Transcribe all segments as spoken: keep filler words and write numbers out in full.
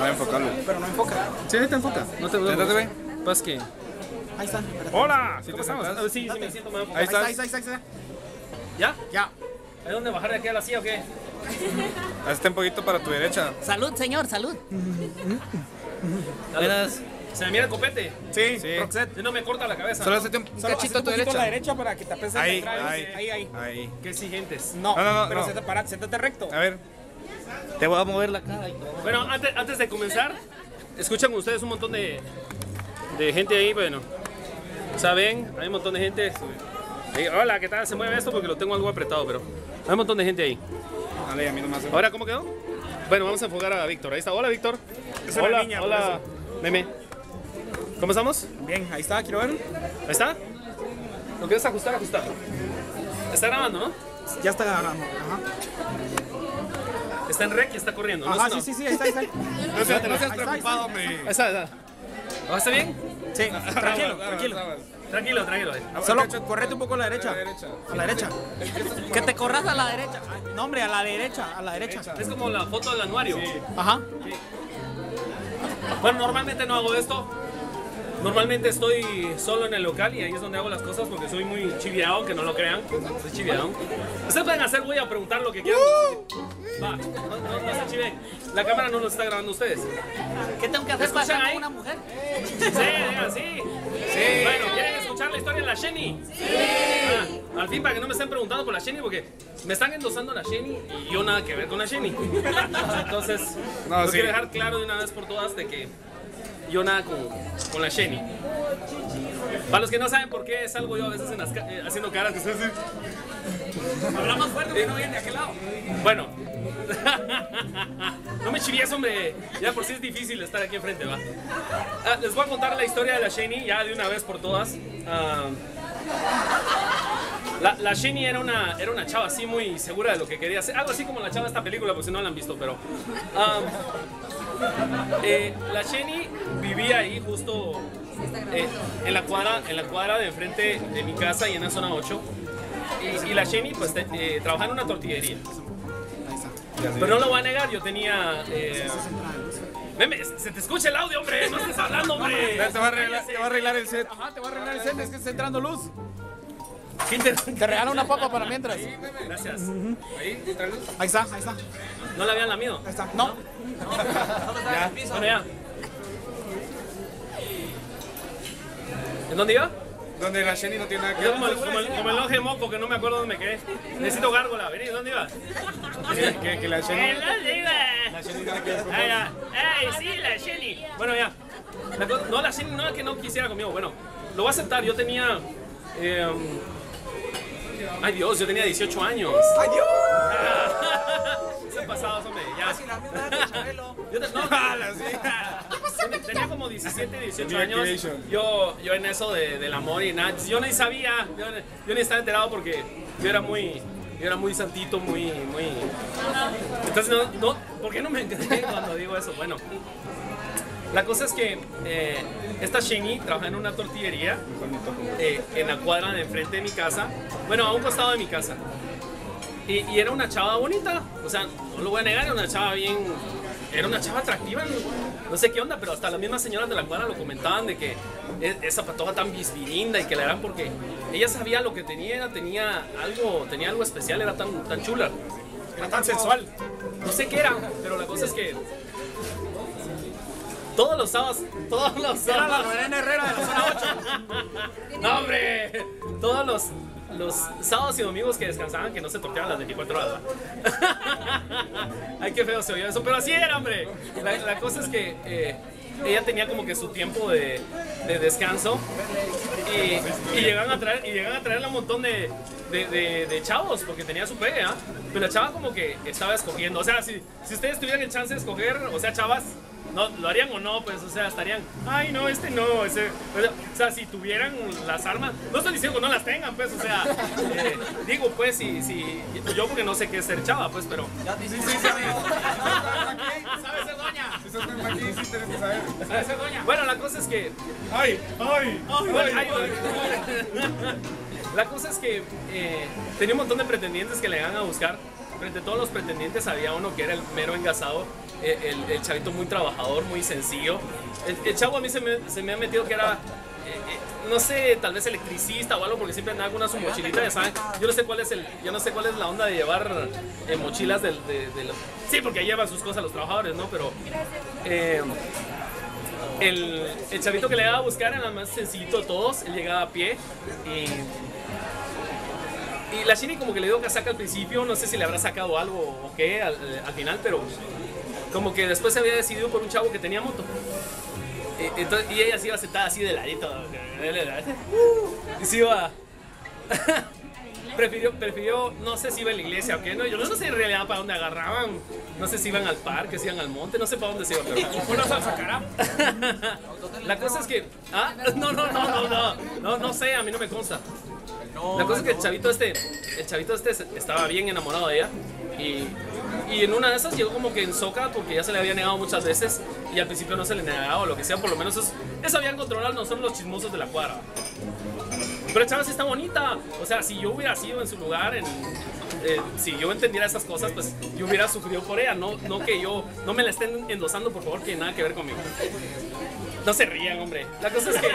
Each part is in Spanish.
No enfocarlo. Pero no enfoca. Sí, ahí te enfoca. No te veo. ¿Te ve? Pues que... Ahí está. ¡Hola! ¿Cómo estamos? Sí, sí, me siento más enfocado. Ahí está, ahí está, ahí está. ¿Ya? Ya. ¿Hay dónde bajar de aquí a la silla o qué? Hazte un poquito para tu derecha. Salud, señor, salud. Buenas. ¿Se me mira el copete? Sí, sí. Roxette. Yo no me corta la cabeza. Solo hazte un cachito a tu derecha. A la derecha para que te apese de entrar. Ahí, ahí, ahí. Ahí. Qué exigentes. No, no, no. Pero siéntate recto. A ver. Te voy a mover la cara. Bueno, antes, antes de comenzar, escuchan ustedes un montón de, de gente ahí. Bueno, saben, hay un montón de gente. Ahí, hola, ¿qué tal? Se mueve esto porque lo tengo algo apretado, pero hay un montón de gente ahí. Dale, a mí nomás. Ahora, ¿cómo quedó? Bueno, vamos a enfocar a Víctor. Ahí está. Hola, Víctor. Hola, niña, hola, meme. ¿Cómo estamos? Bien, ahí está. Quiero ver. Ahí está. ¿Lo quieres ajustar? Ajustar. Está grabando, ¿no? Ya está grabando. Ajá. Está en rec y está corriendo. Ajá, ¿no? Sí, sí, sí, ahí está, ahí está. No seas, no seas preocupado, me. Ahí está, ahí está. ¿Está bien? Sí, tranquilo, tranquilo. Tranquilo, tranquilo. Solo correte un poco a la derecha. A la derecha. Que te corras a la derecha. No, hombre, a la derecha, a la derecha. Es como la foto del anuario. Sí. Ajá. Sí. Bueno, normalmente no hago esto. Normalmente estoy solo en el local y ahí es donde hago las cosas porque soy muy chiviado, que no lo crean. Soy chiviado. Ustedes pueden hacer, voy a preguntar lo que quieran. Va, no, no, no se chiven. La cámara no los está grabando ustedes. ¿Qué tengo que hacer para ser como una mujer? Sí, sí, sí. Bueno, ¿quieren escuchar la historia de la Sheni? Sí. Ah, al fin, para que no me estén preguntando por la Sheni, porque me están endosando la Sheni y yo nada que ver con la Sheni. Entonces, no, sí. Quiero dejar claro de una vez por todas de que yo nada con, con la Sheni. Para los que no saben por qué salgo yo a veces en las ca eh, haciendo caras que ustedes hacen. Hablamos fuerte porque no vienen de aquel lado. Bueno. No me chivías, hombre. Ya por si sí es difícil estar aquí enfrente, va. Ah, les voy a contar la historia de la Sheni ya de una vez por todas. Ah, la, la Sheni era una, era una chava así muy segura de lo que quería hacer. Algo así como la chava de esta película, porque si no la han visto, pero... Ah, Eh, la Sheni vivía ahí justo eh, en, la cuadra, en la cuadra de enfrente de mi casa y en la zona ocho. Y, y la Sheni pues te, eh, trabajaba en una tortillería. Pero no lo voy a negar, yo tenía... Eh, Meme, se te escucha el audio, hombre, no estés hablando, hombre. Te va a arreglar, te va a arreglar el set. Ajá, te va a arreglar el set, es que está entrando luz. Te, te regalo una papa para mientras. Gracias. Uh-huh. Ahí, ahí está, ahí está. ¿No la habían lamido? Ahí está. No. No, no, no. Bueno, ya. ¿En dónde iba? Donde la Sheni no tiene nada que ver. Como, como, como el longe moco que no me acuerdo dónde me quedé. Necesito gárgola. Vení, ¿dónde iba? Eh, que, que la Sheni. ¿Dónde iba? La Sheni tiene que ver con... Ay, ay, sí, la Sheni. Bueno, ya. La, no, la Sheni no es que no quisiera conmigo. Bueno, lo voy a aceptar. Yo tenía... Eh, Ay Dios, yo tenía dieciocho años. ¡Ay Dios! Se han pasado, hombre. Ya. Yo te, no, ten, tenía como diecisiete, dieciocho años. Yo, yo en eso de, del amor y nada. Yo ni sabía, yo, yo ni estaba enterado porque yo era muy, yo era muy santito, muy, muy. Entonces, no, no, ¿por qué no me entendí cuando digo eso? Bueno, la cosa es que eh, esta Sheni trabaja en una tortillería eh, en la cuadra de enfrente de mi casa. Bueno, a un costado de mi casa. Y, y era una chava bonita. O sea, no lo voy a negar, era una chava bien... Era una chava atractiva. No, no sé qué onda, pero hasta las mismas señoras de la cuadra lo comentaban de que esa patoja tan bisbirinda y que la eran porque ella sabía lo que tenía, tenía algo, tenía algo especial, era tan, tan chula. Era tan sensual. No sé qué era, pero la cosa es que... Todos los sábados, todos los sábados. Era la Herrera de la zona ocho. No, hombre. Todos los, los sábados y domingos que descansaban, que no se torteaban las veinticuatro horas. Ay, qué feo se oía eso, pero así era, hombre. La, la cosa es que eh, ella tenía como que su tiempo de, de descanso y, y llegaban a traer, y llegaban a traerle un montón de, de, de, de chavos, porque tenía su pegue, ¿eh? Pero la chava como que estaba escogiendo. O sea, si, si ustedes tuvieran el chance de escoger, o sea, chavas. No, ¿lo harían o no? Pues, o sea, estarían, ay, no, este no, ese... O sea, si tuvieran las armas, no estoy diciendo que no las tengan, pues, o sea, eh, digo, pues, si, si... Yo porque no sé qué es ser chava, pues, pero... Ya te hiciste, sí, sí, amigo. ¿Sabes ser doña? Si sos de aquí, sí tienes que saber. ¿Sabes ser doña? Bueno, la cosa es que... ¡Ay! ¡Ay! ¡Ay! Bueno, ay, ay, ay. La cosa es que eh, tenía un montón de pretendientes que le iban a buscar. frente a todos los pretendientes había uno que era el mero engasado, el, el, el chavito muy trabajador, muy sencillo. El, el chavo a mí se me, se me ha metido que era... no sé, tal vez electricista o algo, porque siempre andaba con una su mochilita de sangre. Yo no sé cuál es el, yo no sé cuál es la onda de llevar eh, mochilas del, de, de los... Sí, porque llevan sus cosas los trabajadores, ¿no? Pero eh, el, el chavito que le daba a buscar era el más sencillito de todos. Él llegaba a pie y, y la Shini como que le dio casaca al principio. No sé si le habrá sacado algo o qué al, al final, pero como que después se había decidido por un chavo que tenía moto. Entonces, y ella se iba sentada así de ladito. Y se iba... prefirió, prefirió, no sé si iba a la iglesia o qué, no, yo no sé en realidad para dónde agarraban. No sé si iban al parque, si iban al monte, no sé para dónde se iban. Pero... la cosa es que... ¿ah? No, no, no, no, no, no, no sé, a mí no me consta. La cosa es que el chavito este, el chavito este estaba bien enamorado de ella. Y... y en una de esas llegó como que en soca, porque ya se le había negado muchas veces y al principio no se le negaba o lo que sea, por lo menos eso, eso habían controlado, no son los chismosos de la cuadra. Pero chaval, sí está bonita, o sea, si yo hubiera sido en su lugar, en, eh, si yo entendiera esas cosas, pues yo hubiera sufrido por ella, no, no que yo, no me la estén endosando, por favor, que nada que ver conmigo. No se rían, hombre. La cosa es que,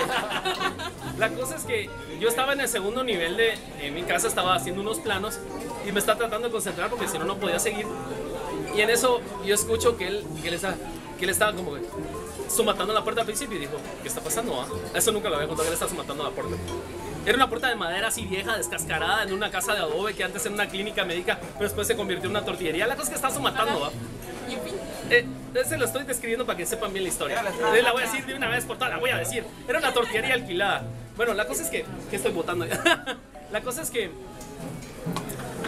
la cosa es que yo estaba en el segundo nivel de, en mi casa estaba haciendo unos planos y me estaba tratando de concentrar porque si no, no podía seguir. Y en eso yo escucho que él, que él, estaba, que él estaba como que somatando la puerta al principio y dijo, ¿qué está pasando? Ah? Eso nunca lo había contado, que él estaba somatando la puerta. Era una puerta de madera así vieja, descascarada, en una casa de adobe que antes era una clínica médica, pero después se convirtió en una tortillería. La cosa es que estaba somatando, ¿ah? Eh, se lo estoy describiendo para que sepan bien la historia. La voy a decir de una vez por todas, la voy a decir. Era una tortillería alquilada. Bueno, la cosa es que... ¿qué estoy botando? La cosa es que...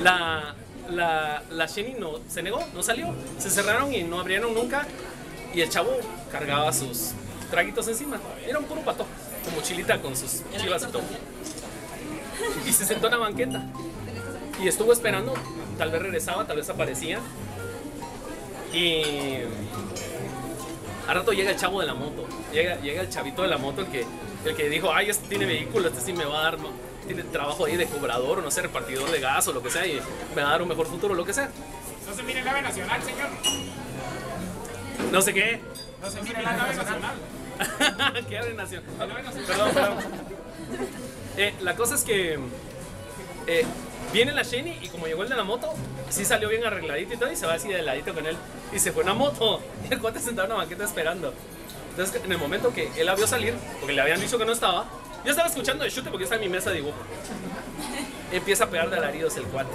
La... La, la Shini no, se negó, no salió. Se cerraron y no abrieron nunca. Y el chavo cargaba sus traguitos encima. Era un puro pato, con mochilita, con sus chivas y todo. Y se sentó en la banqueta y estuvo esperando. Tal vez regresaba, tal vez aparecía. Y al rato llega el chavo de la moto. Llega, llega el chavito de la moto, el que, el que dijo, ay, este tiene vehículo, este sí me va a dar, ¿no? Tiene trabajo ahí de cobrador o no sé, repartidor de gas o lo que sea y me va a dar un mejor futuro o lo que sea. No se mire la nave nacional, señor. No sé qué. No se mire la nave nacional. ¿Qué nave nacional? Perdón, perdón. Eh, la cosa es que eh, viene la Shini y como llegó el de la moto, sí salió bien arregladito y todo y se va así de ladito con él y se fue en la moto. Y el cuate sentado en una banqueta esperando. Entonces en el momento que él la vio salir, porque le habían dicho que no estaba, yo estaba escuchando de chute porque está en mi mesa de dibujo. Empieza a pegar de alaridos el cuate.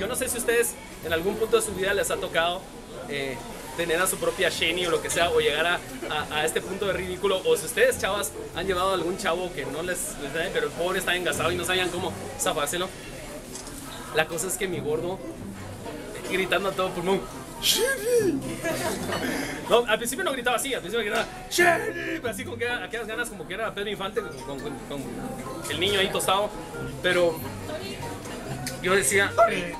Yo no sé si ustedes en algún punto de su vida les ha tocado eh, tener a su propia Shini o lo que sea, o llegar a, a, a este punto de ridículo, o si ustedes, chavas, han llevado a algún chavo que no les, les da, pero el pobre está engasado y no sabían cómo zafárselo. La cosa es que mi gordo, gritando a todo pulmón, ¡Shini! No, al principio no gritaba así, al principio gritaba ¡Shini! Pero así con que, aquellas ganas como que era Pedro Infante con, con, con, con el niño ahí tostado. Pero yo decía, eh,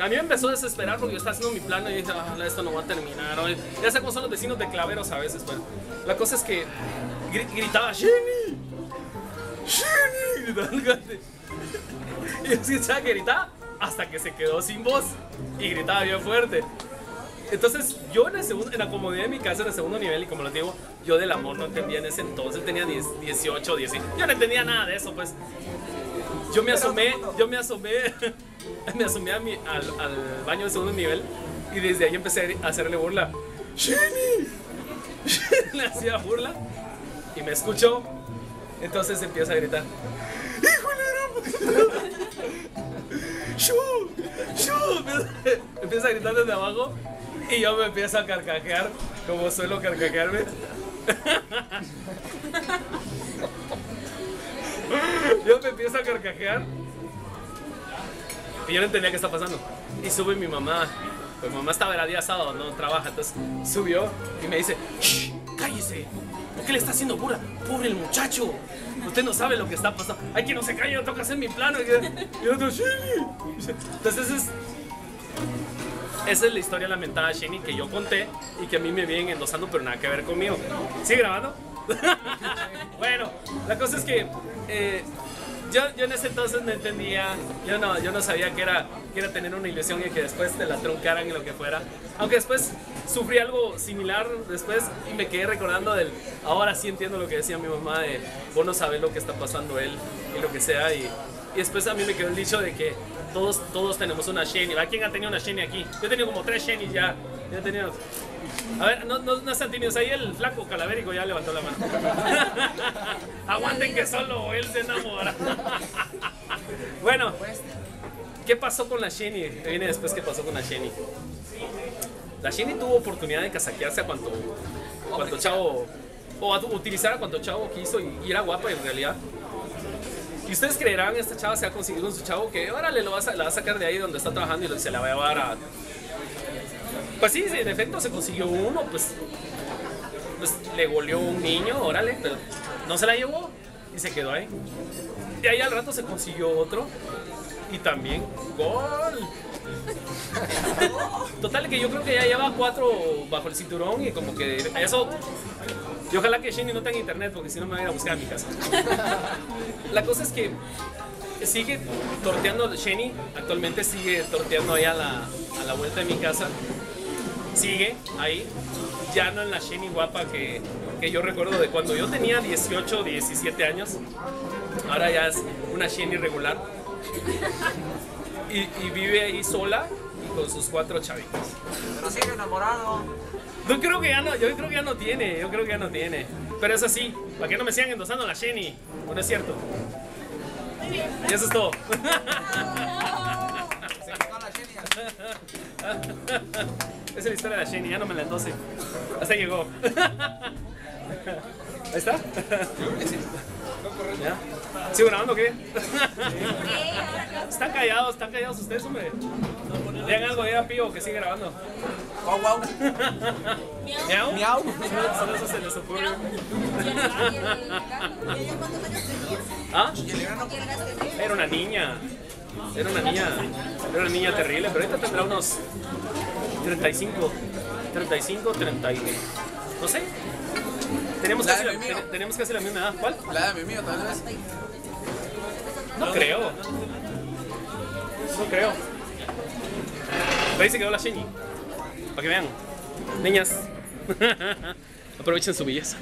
a mí me empezó a desesperar porque yo estaba haciendo mi plano y dije, ah, esto no va a terminar, ¿no? Ya sé cómo son los vecinos de Claveros a veces. Bueno, la cosa es que gritaba ¡Shini! ¡Shini! Y yo escuchaba que gritaba hasta que se quedó sin voz y gritaba bien fuerte. Entonces yo en, el segundo, en la comodidad de mi casa en el segundo nivel, y como les digo, yo del amor no entendía en ese entonces, tenía diez, dieciocho, diecinueve, yo no entendía nada de eso, pues. Yo me asomé, yo me asomé, me asomé a mi, al, al baño del segundo nivel y desde ahí empecé a hacerle burla. ¡Shini! Le hacía burla y me escuchó, entonces empieza a gritar. ¡Híjole! ¡Shoo! ¡Shoo! Empieza a gritar desde abajo. Y yo me empiezo a carcajear, como suelo carcajearme. Yo me empiezo a carcajear. Y yo no entendía qué está pasando. Y sube mi mamá. Pues mi mamá estaba el día sábado, no trabaja. Entonces subió y me dice, ¡shh! ¡Cállese! ¿Por qué le está haciendo burla? ¡Pobre el muchacho! Usted no sabe lo que está pasando. ¡Ay, que no se calle! ¡No toca hacer mi plano! Y el otro, ¡sí! Entonces es... esa es la historia lamentada de Shini que yo conté y que a mí me vienen endosando, pero nada que ver conmigo. ¿Sigue grabando? Bueno, la cosa es que eh, yo, yo en ese entonces no entendía, yo no, yo no sabía que era, que era tener una ilusión y que después te la truncaran y lo que fuera. Aunque después sufrí algo similar después y me quedé recordando del, ahora sí entiendo lo que decía mi mamá de vos no sabés lo que está pasando él y lo que sea. Y, y después a mí me quedó el dicho de que todos, todos tenemos una Shiny. ¿A quién ha tenido una Shiny aquí? Yo he tenido como tres Shiny ya. Ya teníamos. A ver, no, no, no están tímidos. Ahí el flaco calavérico ya levantó la mano. Aguanten que solo él se enamora. Bueno, ¿qué pasó con la Shiny? Viene después qué pasó con la Shiny. La Shiny tuvo oportunidad de casaquearse a cuanto, cuanto chavo, o a utilizar a cuanto chavo quiso y, y era guapa en realidad. Y ustedes creerán, esta chava se ha conseguido un su chavo que ahora le lo va a, la va a sacar de ahí donde está trabajando y se la va a llevar a... Pues sí, en efecto se consiguió uno, pues, pues le goleó un niño, órale, pero no se la llevó y se quedó ahí. Y ahí al rato se consiguió otro y también gol. Total que yo creo que ya lleva cuatro bajo el cinturón y como que eso... Y ojalá que Shiny no tenga internet porque si no me van a ir a buscar a mi casa. La cosa es que sigue torteando Shiny, actualmente sigue torteando ahí a la, a la vuelta de mi casa. Sigue ahí, ya no en la Shiny guapa que, que yo recuerdo de cuando yo tenía dieciocho, diecisiete años. Ahora ya es una Shiny regular. Y, y vive ahí sola y con sus cuatro chavitos. Pero sigue enamorado. Yo creo que ya no, yo creo que ya no tiene, yo creo que ya no tiene. Pero es así, para que no me sigan endosando la Shiny, ¿o no es cierto? Y eso es todo. Se quitó la Shiny. Esa es la historia de la Shiny, ya no me la endose. Hasta llegó. Ahí está. ¿Ya? ¿Sigo grabando o qué? Están callados, están callados ustedes, hombre. Vean algo ahí a Pío que sigue grabando. Wow, wow. Miau. Miau. Solo eso se les ocurre. ¿Ah? Era una niña. Era una niña. Era una niña terrible, pero ahorita tendrá unos treinta y cinco, treinta y cinco, treinta. No sé. Tenemos casi, la, ten, tenemos casi la misma edad. ¿Cuál? La de mi mío, tal vez. No creo. No creo. Ahí se quedó la Shiny. Para que vean. Niñas, aprovechen su belleza.